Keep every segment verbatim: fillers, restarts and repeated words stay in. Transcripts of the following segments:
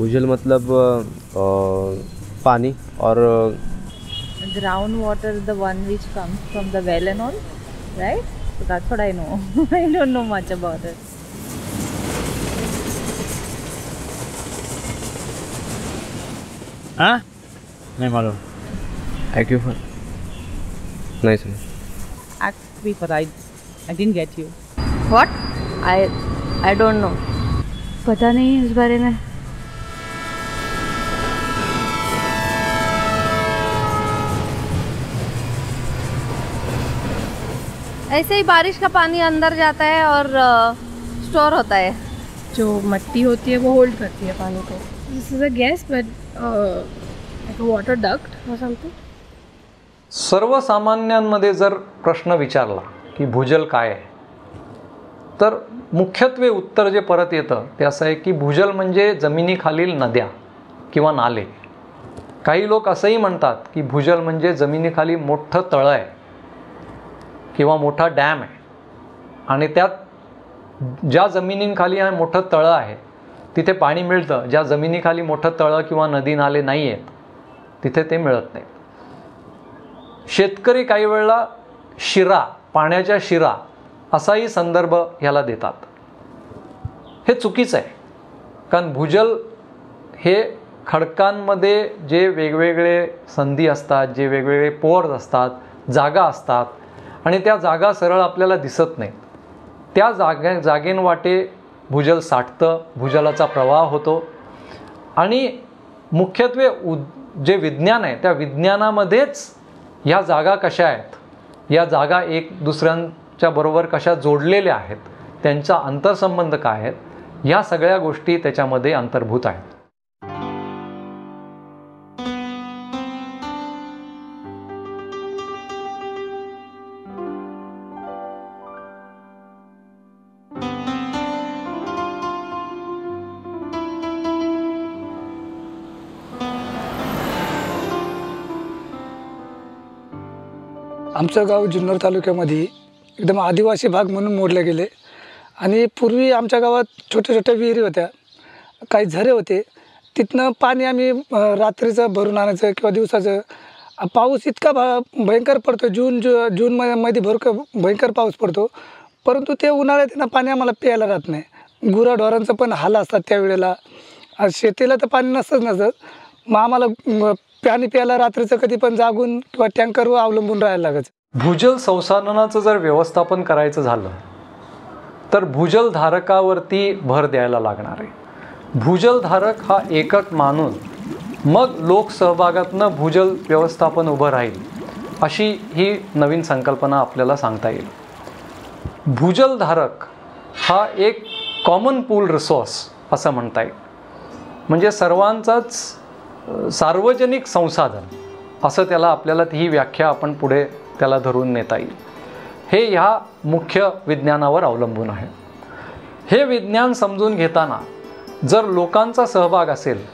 उजल मतलब uh, पानी और ground water the one which comes from the well and all right so that's what I know I don't know much about it हाँ नहीं मालूम aquifer नहीं सुना aquifer I I didn't get you what I I don't know पता नहीं इस बारे में ऐसे ही बारिश का पानी अंदर जाता है और स्टोर uh, होता है जो मट्टी होती है वो होल्ड करती है पानी को this is a gas but like water duct और समथिंग सर्वसामान्यांमध्ये जर प्रश्न विचारला की भूजल काय आहे तर मुख्यत्वे उत्तर जे परत येतं ते असं आहे की भूजल म्हणजे जमिनीखालील नद्या किंवा नाले काही लोक असंही म्हणतात की भूजल म्हणजे जमिनीखाली मोठं तळं आहे किंवा मोठा डॅम आहे आणि त्यात ज्या जमिनींखाली हा मोठं तळं आहे तिथे पाणी मिळतं ज्या जमिनीखाली मोठं तळं किंवा नदी नाले नाही आहेत तिथे ते मिळत नाही शेतकरी काही वेळेला शिरा पाण्याच्या शिरा असाही संदर्भ ह्याला देतात हे चुकीचं आहे कारण भूजल हे खडकांमध्ये जे वेगवेगळे संधी असतात जे वेगवेगळे पोअर्स असतात जागा असतात आणि त्या जागा सरळ आपल्याला दिसत नाही त्या जागे जागेनवाटे भूजल साठतं भूजलाचा प्रवाह होतो आणि मुख्यत्वे उ जे विज्ञान आहे त्या विज्ञानामध्येच ह्या जागा कशा आहेत या जागा एक दुसऱ्यांच्या बरोबर कशा जोडलेल्या आहेत त्यांचा आंतरसंबंध काय आहेत या सगळ्या गोष्टी त्याच्यामध्ये अंतर्भूत आहेत आमचं गाव जुन्नर तालुक्यामध्ये एकदम आदिवासी भाग म्हणून मोडले गेले आणि पूर्वी आमच्या गावात छोट्या छोट्या विहिरी होत्या काही झरे होते तिथनं पाणी आम्ही रात्रीचं भरून आणायचं किंवा दिवसाचं पाऊस इतका भा भयंकर पडतो जून जु जून मध्ये भरपूर भयंकर पाऊस पडतो परंतु ते उन्हाळ्यात त्यांना पाणी आम्हाला प्यायला राहत नाही गुराढोरांचं पण हाल असतात त्यावेळेला शेतीला तर पाणी नसतंच नसतं मग आम्हाला पाणी प्यायला रात्रीचं कधी पण जागून किंवा टँकरवर अवलंबून राहायला लागायचं भूजल संसाधनाचं जर व्यवस्थापन करायचं झालं तर भूजलधारकावरती भर द्यायला लागणार आहे भूजलधारक हा एकक मानून मग लोकसहभागातनं भूजल व्यवस्थापन उभं राहील अशी ही नवीन संकल्पना आपल्याला सांगता येईल भूजलधारक हा एक कॉमन पूल रिसोर्स असं म्हणता येईल म्हणजे सर्वांचाच सार्वजनिक संसाधन असं त्याला आपल्याला ही व्याख्या आपण पुढे त्याला धरून नेता येईल हे ह्या मुख्य विज्ञानावर अवलंबून आहे हे विज्ञान समजून घेताना जर लोकांचा सहभाग असेल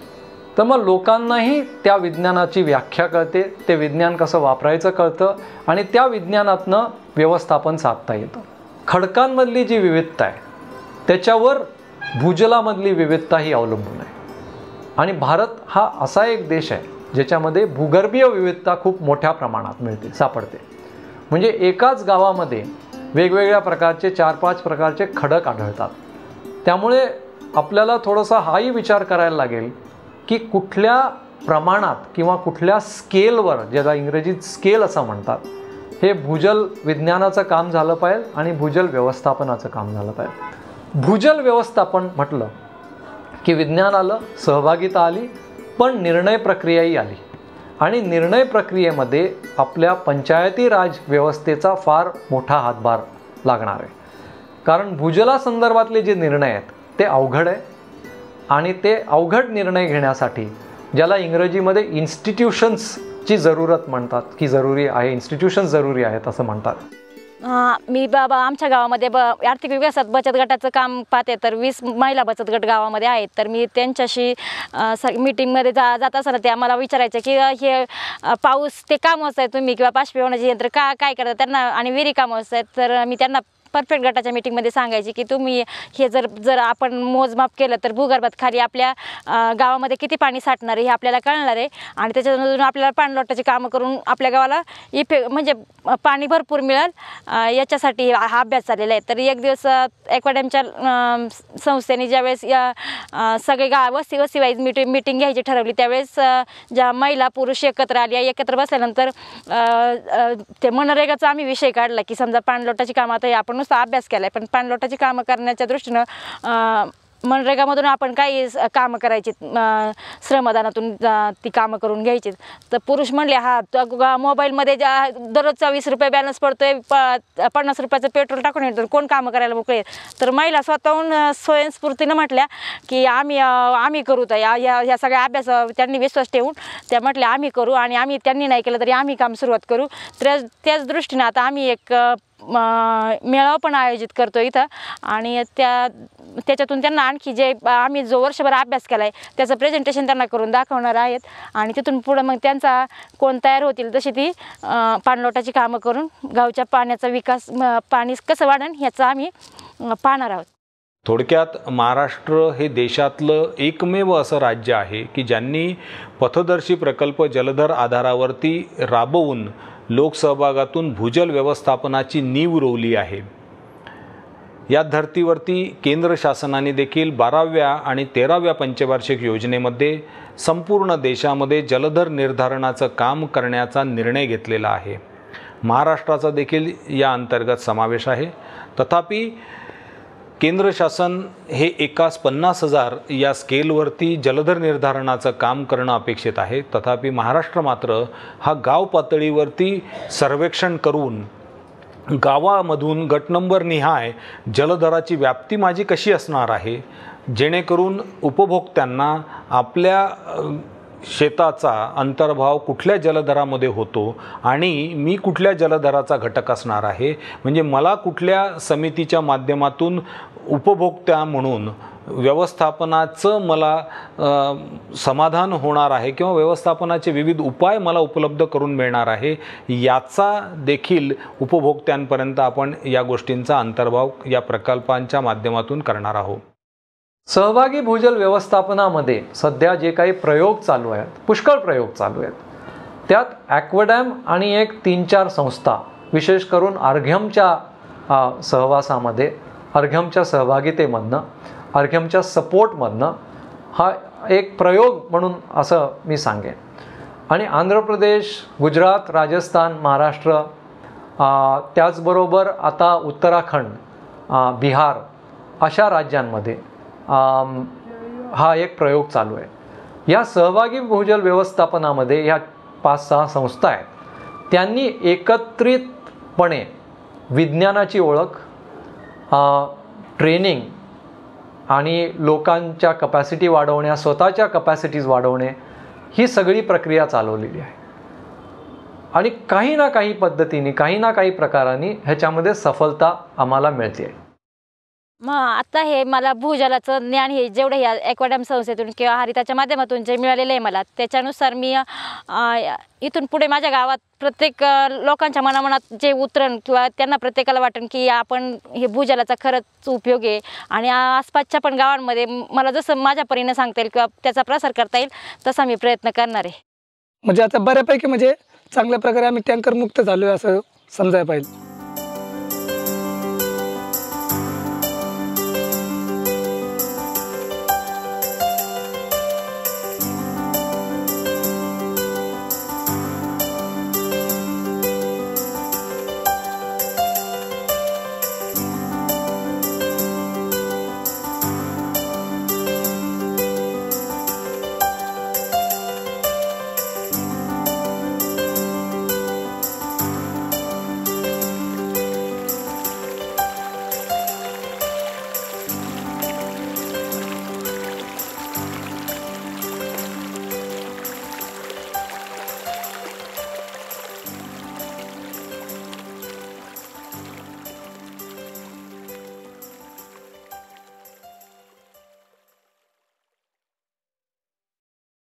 तर मग लोकांनाही त्या विज्ञानाची व्याख्या कळते ते विज्ञान कसं वापरायचं कळतं आणि त्या विज्ञानातनं व्यवस्थापन साधता येतं खडकांमधली जी विविधता आहे त्याच्यावर भूजलामधली विविधता ही अवलंबून आहे आणि भारत हा असा एक देश आहे ज्याच्यामध्ये भूगर्भीय विविधता खूप मोठ्या प्रमाणात मिळते सापडते म्हणजे एकाच गावामध्ये वेगवेगळ्या प्रकारचे चार पाच प्रकारचे खडक आढळतात त्यामुळे आपल्याला थोडासा हाही विचार करायला लागेल की कुठल्या प्रमाणात किंवा कुठल्या स्केलवर ज्याला इंग्रजीत स्केल असं म्हणतात हे भूजल विज्ञानाचं काम झालं पाहिजे आणि भूजल व्यवस्थापनाचं काम झालं पाहिजे भूजल व्यवस्थापन म्हटलं की विज्ञान आलं सहभागिता आली पण निर्णय प्रक्रियाही आली आणि निर्णय प्रक्रियेमध्ये आपल्या पंचायती राज व्यवस्थेचा फार मोठा हातभार लागणार आहे कारण भूजलासंदर्भातले जे निर्णय आहेत ते अवघड आहे आणि ते अवघड निर्णय घेण्यासाठी ज्याला इंग्रजीमध्ये इन्स्टिट्यूशन्सची जरूरत म्हणतात की जरूरी आहे इन्स्टिट्यूशन्स जरूरी आहेत असं म्हणतात हां मी बाबा आमच्या गावामध्ये ब आर्थिक विकासात बचत गटाचं काम पाहते तर वीस महिला बचत गट गावामध्ये आहेत तर मी त्यांच्याशी स मीटिंगमध्ये जा जात असताना ते आम्हाला विचारायचं की हे पाऊस ते का मोजताय तुम्ही किंवा पाशवी होण्याचे यंत्र का काय करता त्यांना आणि विहिरी का मोजतायत तर मी त्यांना परफेक्ट गटाच्या मीटिंगमध्ये सांगायची की तुम्ही हे जर जर आपण मोजमाप केलं तर भूगर्भात खाली आपल्या गावामध्ये किती पाणी साठणार आहे हे आपल्याला कळणार आहे आणि त्याच्यातून आपल्याला पाणलोटाची कामं करून आपल्या गावाला इफेक्ट म्हणजे पाणी भरपूर मिळेल याच्यासाठी हा अभ्यास झालेला आहे। तर एक दिवस ॲक्वाडॅमच्या संस्थेने ज्यावेळेस या सगळे गाव वस्ती वस्ती वाईज मीटिंग मीटिंग घ्यायची ठरवली त्यावेळेस ज्या महिला पुरुष एकत्र आल्या एकत्र बसल्यानंतर ते मनरेगाचा आम्ही विषय काढला की समजा पाणलोटाची कामं आता आपण नुसता अभ्यास केला आहे पण पाणलोटाची कामं करण्याच्या दृष्टीनं मनरेगामधून आपण काही कामं करायची श्रमदानातून ती कामं करून घ्यायची। तर पुरुष म्हणले हा मोबाईलमध्ये ज्या दररोजचा वीस रुपये बॅलन्स पडतोय प पन्नास रुपयाचं पेट्रोल टाकून येतो कोण कामं करायला मोकळे। तर महिला स्वतःहून स्वयंस्फूर्तीनं म्हटल्या की आम्ही आम्ही करू तर या ह्या सगळ्या अभ्यास त्यांनी विश्वास ठेवून त्या म्हटल्या आम्ही करू आणि आम्ही त्यांनी नाही केलं तरी आम्ही काम सुरुवात करू। तर त्याच दृष्टीने आता आम्ही एक मेळावा पण आयोजित करतो इथं आणि त्या त्याच्यातून त्यांना आणखी जे आम्ही जो वर्षभर अभ्यास केला आहे त्याचं प्रेझेंटेशन त्यांना करून दाखवणार आहेत आणि तिथून पुढं मग त्यांचा कोण तयार होतील तशी ती पाणलोटाची कामं करून गावच्या पाण्याचा विकास पाणी कसं वाढेल ह्याचं आम्ही पाहणार आहोत। थोडक्यात महाराष्ट्र हे देशातलं एकमेव असं राज्य आहे की ज्यांनी पथदर्शी प्रकल्प जलधर आधारावरती राबवून लोकसहभागातून भूजल व्यवस्थापनाची नीव रोवली आहे। या धर्तीवरती केंद्र शासनाने देखील बाराव्या आणि तेराव्या पंचवार्षिक योजनेमध्ये संपूर्ण देशामध्ये जलधर निर्धारणाचं काम करण्याचा निर्णय घेतलेला आहे। महाराष्ट्राचा देखील या अंतर्गत समावेश आहे। तथापि केंद्र शासन हे एकास पन्नास हजार या स्केलवरती जलधर निर्धारणाचं काम करणं अपेक्षित आहे। तथापि महाराष्ट्र मात्र हा गाव पातळीवरती सर्वेक्षण करून गावामधून गटनंबर निहाय जलधराची व्याप्ती माझी कशी असणार आहे जेणेकरून उपभोक्त्यांना आपल्या शेताचा अंतर्भाव कुठल्या जलधरामध्ये होतो आणि मी कुठल्या जलधराचा घटक असणार आहे म्हणजे मला कुठल्या समितीच्या माध्यमातून उपभोक्ता म्हणून व्यवस्थापनाचं मला समाधान होणार आहे किंवा व्यवस्थापनाचे विविध उपाय मला उपलब्ध करून मिळणार आहे याचा देखील उपभोक्त्यांपर्यंत आपण या गोष्टींचा अंतर्भाव या प्रकल्पांच्या माध्यमातून करणार आहोत। सहभागी भूजल व्यवस्थापनामध्ये सध्या जे काही प्रयोग चालू आहेत पुष्कळ प्रयोग चालू आहेत त्यात ॲक्वाडॅम आणि एक तीन चार संस्था विशेष करून आर्घ्यमच्या सहवासामध्ये आर्घ्यमच्या सहभागितेमधनं आर्घ्यमच्या सपोर्टमधनं हा एक प्रयोग म्हणून असं मी सांगेन आणि आंध्र प्रदेश गुजरात राजस्थान महाराष्ट्र त्याचबरोबर आता उत्तराखंड बिहार अशा राज्यांमध्ये आम, हा एक प्रयोग चालू आहे। या सहभागी भूजल व्यवस्थापनामध्ये ह्या पाच सहा संस्था आहेत त्यांनी एकत्रितपणे विज्ञानाची ओळख ट्रेनिंग आणि लोकांच्या कपॅसिटी वाढवण्या स्वतःच्या कपॅसिटीज वाढवणे ही सगळी प्रक्रिया चालवलेली आहे आणि काही ना काही पद्धतीने काही ना काही प्रकारांनी ह्याच्यामध्ये सफलता आम्हाला मिळते आहे। मग आता हे मला भूजलाचं ज्ञान हे जेवढं ह्या ॲक्वाडॅम संस्थेतून किंवा हरिताच्या माध्यमातून जे मिळालेलं आहे मला त्याच्यानुसार मी इथून पुढे माझ्या गावात प्रत्येक लोकांच्या मनामनात जे उतरण किंवा त्यांना प्रत्येकाला वाटण की आपण हे भूजलाचा खरंच उपयोग आहे आणि आसपासच्या पण गावांमध्ये मला जसं माझ्या परीने सांगता येईल किंवा त्याचा प्रसार करता येईल तसा मी प्रयत्न करणार आहे। म्हणजे आता बऱ्यापैकी म्हणजे चांगल्या प्रकारे आम्ही टँकरमुक्त झालो असं समजायला पाहिजे।